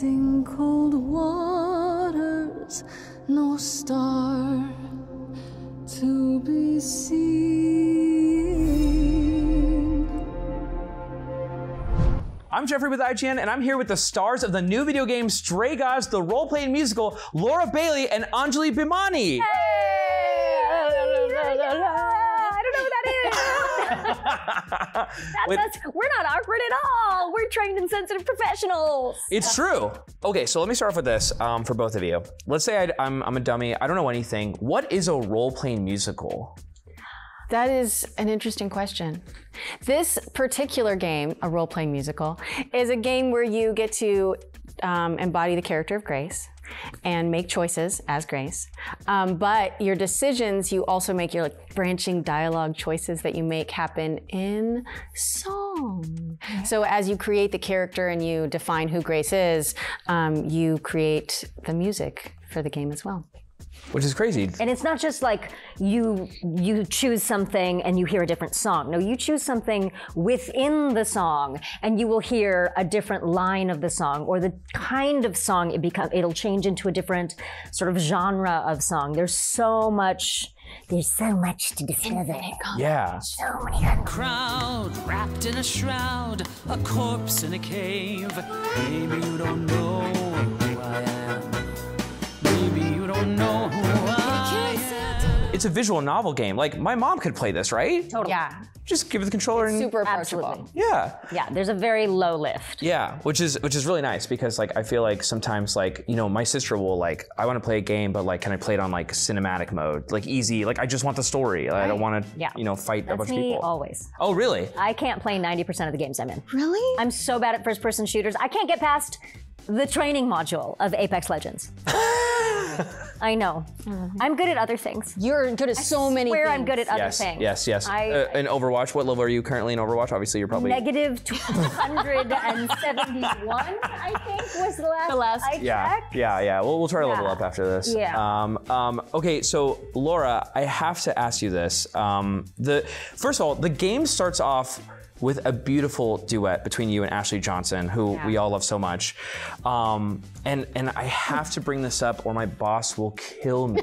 drifting cold waters, no star to be seen. I'm Jeffrey with IGN, and I'm here with the stars of the new video game Stray Gods, the role-playing musical, Laura Bailey and Anjali Bimani. Hey! That's us. We're not awkward at all. We're trained and sensitive professionals. It's true. Okay, so let me start off with this for both of you. Let's say I'm a dummy. I don't know anything. What is a role-playing musical? That is an interesting question. This particular game, a role-playing musical, is a game where you get to embody the character of Grace and make choices as Grace, but your decisions, you also make your branching dialogue choices that you make happen in song. Okay. So as you create the character and you define who Grace is, you create the music for the game as well. Which is crazy. And it's not just like you choose something and you hear a different song. No, you choose something within the song and you will hear a different line of the song or the kind of song it'll change into a different sort of genre of song. There's so much to discover. Yeah. So many. A crowd wrapped in a shroud, a corpse in a cave. Maybe you don't know who I am. No. It's a visual novel game. Like, my mom could play this, right? Totally. Yeah. Just give it the controller and super approachable. Absolutely. Yeah. Yeah, there's a very low lift. Yeah, which is really nice because like I feel like sometimes like, you know, my sister will like, I want to play a game, but like, can I play it on like cinematic mode? Like easy, like I just want the story. Like, right. I don't want to, you know, fight a bunch of people. That's me always. Oh, really? I can't play 90% of the games I'm in. Really? I'm so bad at first person shooters. I can't get past the training module of Apex Legends. I know. Mm-hmm. I'm good at other things. You're good at so many things. I swear I'm good at other things. Yes, yes, yes. In Overwatch, what level are you currently in Overwatch? Obviously, you're probably... Negative 271, I think, was the last I checked. Yeah. We'll try to level up after this. Yeah. Okay, so Laura, I have to ask you this. First of all, the game starts off with a beautiful duet between you and Ashley Johnson, who we all love so much. And I have to bring this up or my boss will kill me.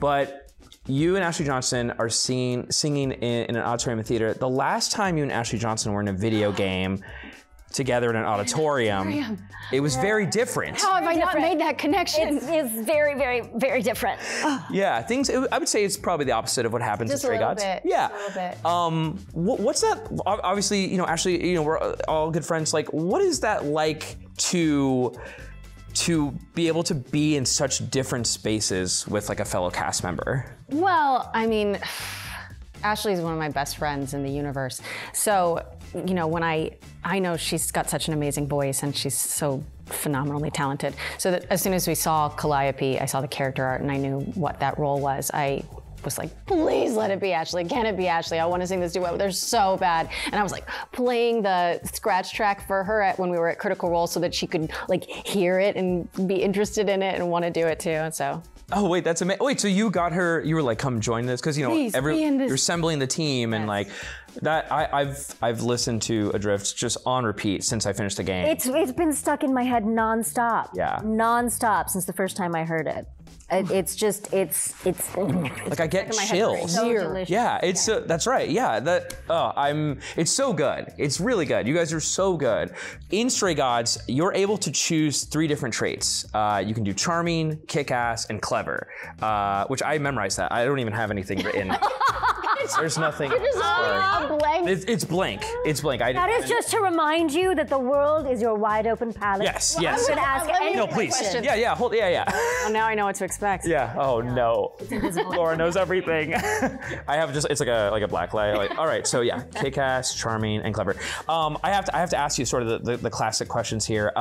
But you and Ashley Johnson are singing in an auditorium and theater. The last time you and Ashley Johnson were in a video game together in an auditorium, it was very different. How have I not made that connection? It's very, very, very different. Yeah, I would say it's probably the opposite of what happens in Stray Gods. Yeah. Just a little bit. What's that? Obviously, you know, Ashley, you know, we're all good friends. Like, what is that like to be able to be in such different spaces with like a fellow cast member? Well, I mean, Ashley's one of my best friends in the universe. So, you know, when I know she's got such an amazing voice and she's so phenomenally talented. So that as soon as we saw Calliope, I saw the character art and I knew what that role was. I was like, please let it be Ashley. Can it be Ashley? I want to sing this duet. They're so bad. And I was like playing the scratch track for her when we were at Critical Role so that she could like hear it and be interested in it and want to do it too. And so. Oh wait, that's amazing. Wait, so you got her, you were like, come join this? Because you know, please, you're assembling the team and like, that I've listened to Adrift just on repeat since I finished the game. It's been stuck in my head nonstop. Yeah. Nonstop since the first time I heard it. It's just, it's like I get chills. So delicious. Yeah, it's that's right. Yeah, it's so good. It's really good. You guys are so good. In Stray Gods, you're able to choose 3 different traits. You can do charming, kick-ass, and clever. Which I memorized that. I don't even have anything written. There's nothing. Blank. It's blank. It's blank. That is just to remind you that the world is your wide open palette. Yes, yes. I'm going to ask any questions. Yeah. Yeah. Well, now I know what to expect. Yeah. Oh no. Laura knows everything. I have it's like a black light. Like, all right. So yeah, kick-ass, charming, and clever. I have to ask you sort of the classic questions here.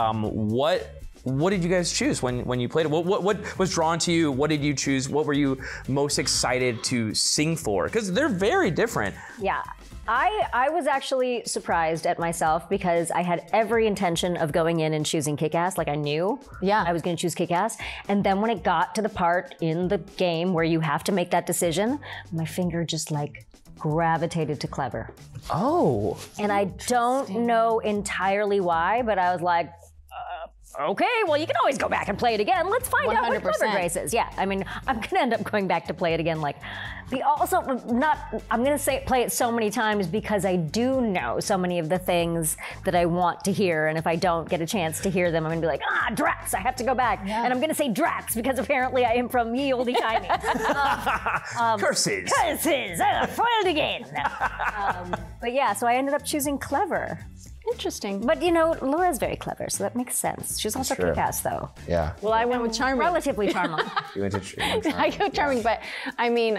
What did you guys choose when you played it? What was drawn to you? What did you choose? What were you most excited to sing for? Because they're very different. Yeah. I was actually surprised at myself because I had every intention of going in and choosing kick-ass. Like I knew I was going to choose kick-ass. And then when it got to the part in the game where you have to make that decision, my finger just like gravitated to clever. Oh. And I don't know entirely why, but I was like, Okay, well, you can always go back and play it again. Let's find 100%. Out what clever Grace is. Yeah, I mean, I'm going to end up going back to play it again. Like, I'm going to say play it so many times because I do know so many of the things that I want to hear. And if I don't get a chance to hear them, I'm going to be like, drats, I have to go back. Yeah. And I'm going to say drats because apparently I am from ye olde timey. Curses. Curses. Foiled again. But yeah, so I ended up choosing clever. Interesting. But you know, Laura's very clever, so that makes sense. She's also kick-ass, though. Yeah. Well, I went with charming. Relatively charming. You went to charming. I go charming, but I mean,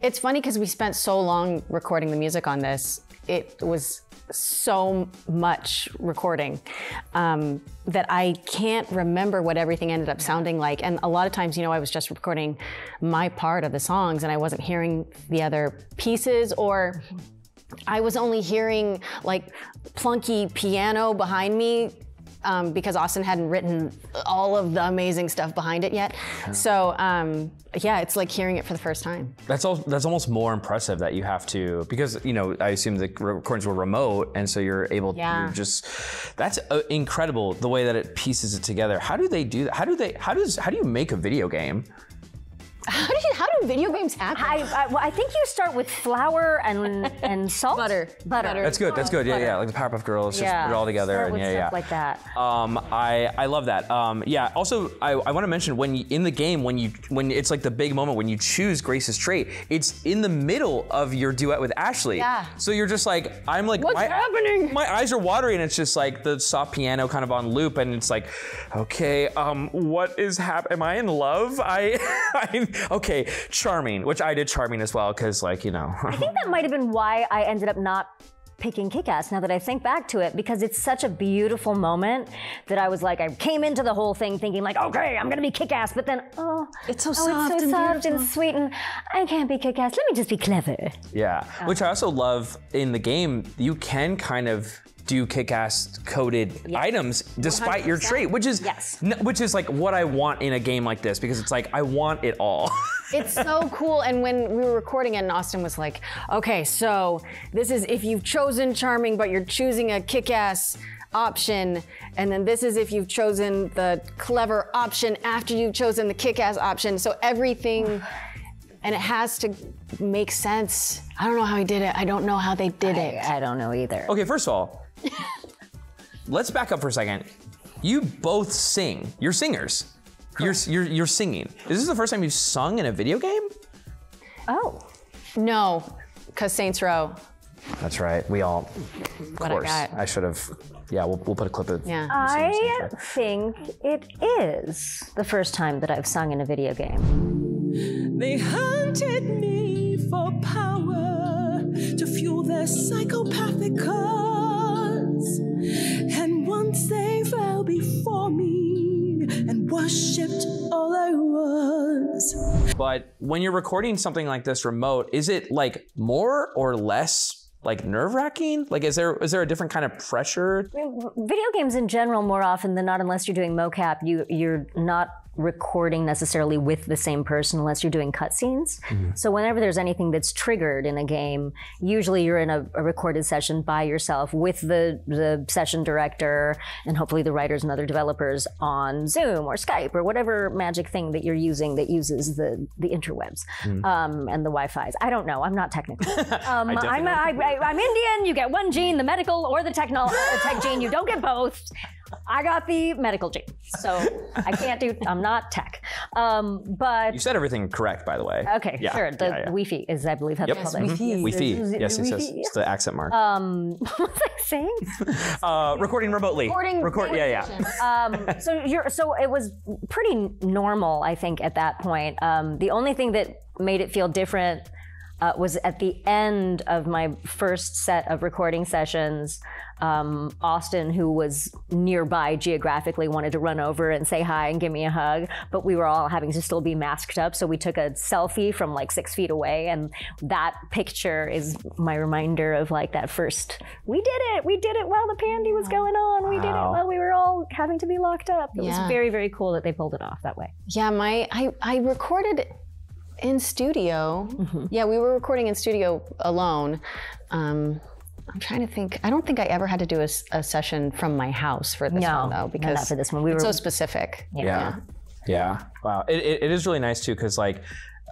it's funny because we spent so long recording the music on this. It was so much recording that I can't remember what everything ended up sounding like. And a lot of times, you know, I was just recording my part of the songs and I wasn't hearing the other pieces, or I was only hearing like plunky piano behind me because Austin hadn't written all of the amazing stuff behind it yet. Yeah. So yeah, it's like hearing it for the first time. That's almost more impressive that you have to, because you know, I assume the recordings were remote and so you're able to just, that's incredible the way that it pieces it together. How do they do that? How do you make a video game? How do video games happen? Well, I think you start with flour and salt. Butter. That's good. Yeah, yeah. Like the Powerpuff Girls, just put it all together. Start and with stuff like that. I love that. Yeah. Also, I want to mention when you, in the game when it's like the big moment when you choose Grace's trait, it's in the middle of your duet with Ashley. Yeah. So you're just like, I'm like, what's happening? My eyes are watery, and it's just like the soft piano kind of on loop, and it's like, okay, what is happening? Am I in love? Okay, charming, which I did charming as well, because like, you know. I think that might have been why I ended up not picking Kick-Ass, now that I think back to it, because it's such a beautiful moment that I was like, I came into the whole thing thinking like, okay, I'm gonna be Kick-Ass, but then, it's so soft and sweet, and I can't be Kick-Ass, let me just be clever. Yeah, which I also love in the game, you can kind of do kick-ass coded items despite 100%. Your trait, which is which is like what I want in a game like this, because it's like I want it all. It's so cool. And when we were recording it and Austin was like, okay, so this is if you've chosen charming but you're choosing a kick-ass option, and then this is if you've chosen the clever option after you've chosen the kick-ass option, so everything and it has to make sense. I don't know how he did it. I don't know how they did it. I don't know either. Okay, first of all, let's back up for a second. You both sing. You're singers. You're singing. Is this the first time you've sung in a video game? Oh. No, because Saints Row. That's right. We all, of course. I should have, we'll put a clip of I think it is the first time that I've sung in a video game. They hunted me for power to fuel their psychopathic cause. And once they fell before me and worshipped all I was. But when you're recording something like this remote, is it like more or less like nerve-wracking? Like, is there a different kind of pressure? I mean, video games in general, more often than not, unless you're doing mocap, you're not recording necessarily with the same person unless you're doing cutscenes. Mm-hmm. So whenever there's anything that's triggered in a game, usually you're in a recorded session by yourself with the session director and hopefully the writers and other developers on Zoom or Skype or whatever magic thing that you're using that uses the interwebs and the Wi-Fi's. I don't know. I'm not technical. I'm Indian. You get one gene, the medical or the tech gene. You don't get both. I got the medical gene, so I can't do, I'm not tech, but... You said everything correct, by the way. Okay, yeah, sure, the Wi-Fi is, I believe, how they call it. Wi-Fi, yes, it says, it's the accent mark. What was I saying? Recording remotely. So it was pretty normal, I think, at that point. The only thing that made it feel different was at the end of my first set of recording sessions, Austin, who was nearby geographically, wanted to run over and say hi and give me a hug, but we were all having to still be masked up, so we took a selfie from like 6 feet away, and that picture is my reminder of like that first, we did it while the pandy was going on, we did it while we were all having to be locked up. It was very, very cool that they pulled it off that way. Yeah, I recorded in studio. Mm-hmm. Yeah, we were recording in studio alone. I'm trying to think. I don't think I ever had to do a session from my house for this one, though, because not for this one. We were so specific. Yeah. Wow. It is really nice too, because like,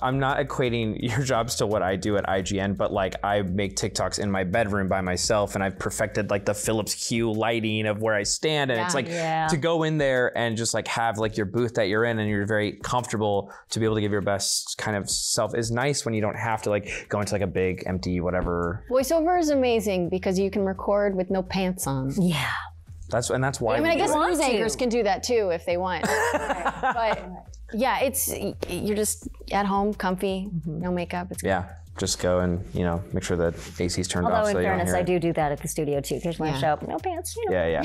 I'm not equating your jobs to what I do at IGN, but like I make TikToks in my bedroom by myself, and I've perfected like the Philips Hue lighting of where I stand. And it's like to go in there and just like have like your booth that you're in and you're very comfortable to be able to give your best kind of self is nice when you don't have to like go into like a big empty whatever. Voiceover is amazing because you can record with no pants on. Yeah. That's why. I mean, I guess news anchors can do that too if they want. But yeah, you're just at home, comfy, no makeup. It's good. Just go and make sure that AC's turned off. Although in fairness, I do that at the studio too. Because when I show up, no pants.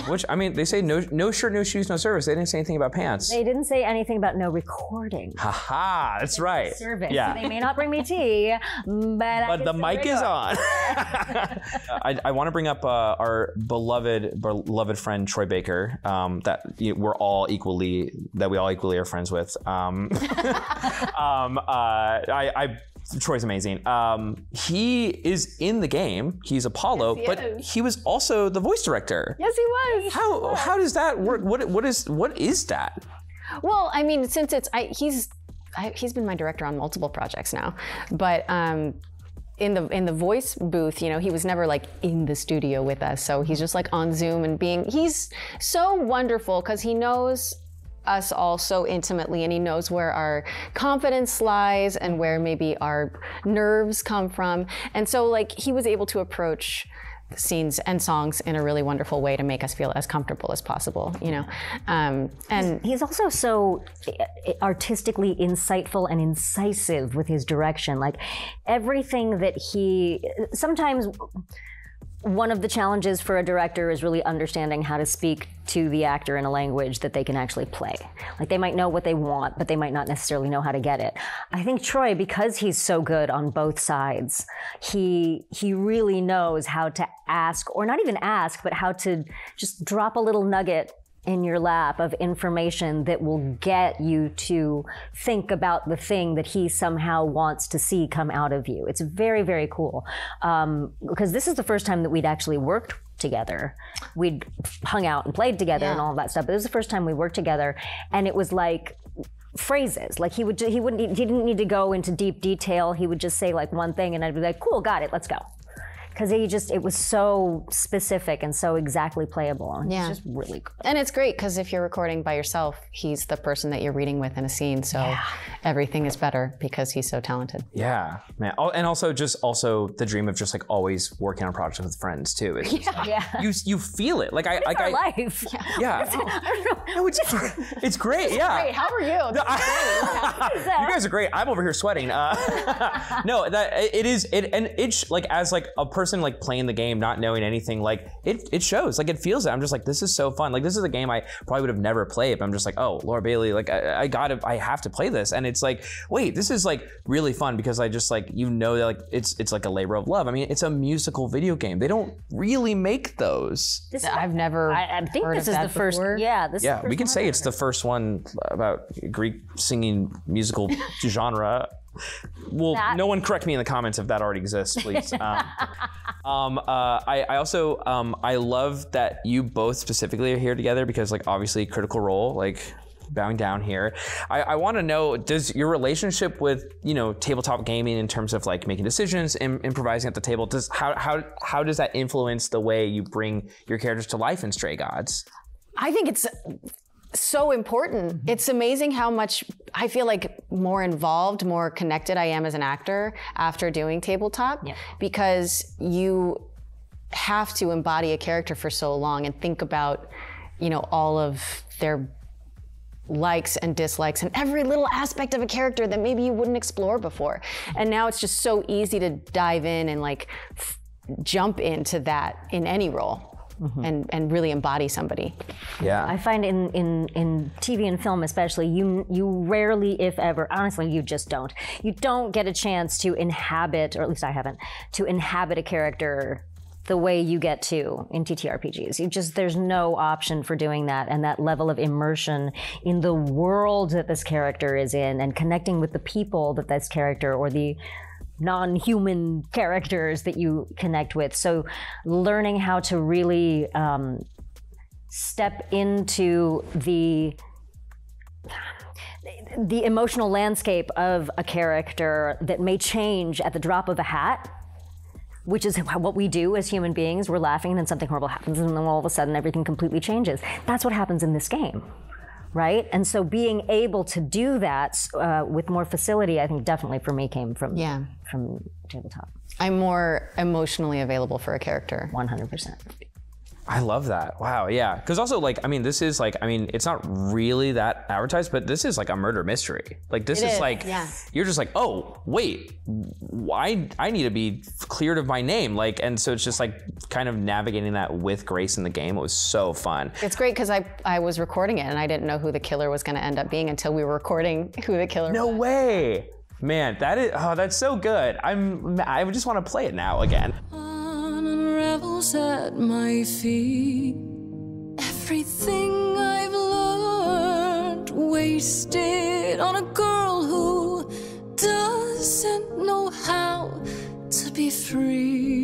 Which I mean, they say no shirt, no shoes, no service. They didn't say anything about pants. They didn't say anything about no recording. Haha, that's right. Service. Yeah. So they may not bring me tea, but the mic is on. I want to bring up our beloved friend Troy Baker, that we all equally are friends with. Troy's amazing. He is in the game. He's Apollo, but he was also the voice director. Yes, he was. How does that work? What is that? Well, I mean, since he's been my director on multiple projects now, but in the voice booth, he was never like in the studio with us. So he's just like on Zoom and he's so wonderful because he knows us all so intimately, and he knows where our confidence lies and where maybe our nerves come from. And so like he was able to approach scenes and songs in a really wonderful way to make us feel as comfortable as possible, and he's also so artistically insightful and incisive with his direction. Like everything that sometimes one of the challenges for a director is really understanding how to speak to the actor in a language that they can actually play. Like they might know what they want, but they might not necessarily know how to get it. I think Troy, because he's so good on both sides, he really knows how to ask, or not even ask, but how to just drop a little nugget in your lap of information that will get you to think about the thing that he somehow wants to see come out of you. It's very, very cool. Because this is the first time that we'd actually worked together. We'd hung out and played together and all that stuff, but it was the first time we worked together, and it was like phrases. Like he didn't need to go into deep detail. He would just say like one thing, and I'd be like, cool, got it, let's go. Because it was so specific and so exactly playable. And it's just really cool. And it's great because if you're recording by yourself, he's the person that you're reading with in a scene. So everything is better because he's so talented. Yeah, man. Oh, and also the dream of just like always working on projects with friends too. It's just like, you feel it. Like life. Yeah. I don't know. No, it's great. Yeah. Great. How are you? You guys are great. I'm over here sweating. No, that it is. It's like as like a person like playing the game, not knowing anything, like it shows, like it feels that I'm just like, this is so fun. Like this is a game I probably would have never played, but I'm just like, oh, Laura Bailey, like I have to play this. And it's like, wait, this is like really fun because I just like, that like it's like a labor of love. I mean, it's a musical video game. They don't really make those. I've never heard of that before. We can say it's the first one about Greek singing musical genre. Well, no one correct me in the comments if that already exists, please. I love that you both specifically are here together because, like, obviously, Critical Role, like, bowing down here. I want to know, does your relationship with, tabletop gaming in terms of like making decisions and improvising at the table, how does that influence the way you bring your characters to life in Stray Gods? I think it's so important. It's amazing how much I feel like more involved, more connected I am as an actor after doing tabletop because you have to embody a character for so long and think about, all of their likes and dislikes and every little aspect of a character that maybe you wouldn't explore before. And now it's just so easy to dive in and like jump into that in any role. And really embody somebody. Yeah, I find in TV and film especially, you rarely, if ever, honestly, you don't get a chance to inhabit, or at least I haven't, to inhabit a character the way you get to in TTRPGs. There's no option for doing that, and that level of immersion in the world that this character is in and connecting with the people that this character or the non-human characters that you connect with. So learning how to really step into the emotional landscape of a character that may change at the drop of a hat, which is what we do as human beings. We're laughing and then something horrible happens and then all of a sudden everything completely changes. That's what happens in this game, right? And so being able to do that with more facility, I think definitely for me came from, from tabletop. I'm more emotionally available for a character. 100%. I love that. Wow, yeah. Because also, like, I mean, this is like, I mean, it's not really that advertised, but this is like a murder mystery. Like, this is like, you're just like, oh, wait, why? I need to be cleared of my name. Like, and so it's just like kind of navigating that with grace in the game. It was so fun. It's great because I was recording it and I didn't know who the killer was going to end up being until we were recording who the killer was. No way. Man, that is, oh, that's so good. I just want to play it now again. At my feet, everything I've learned, wasted on a girl who doesn't know how to be free.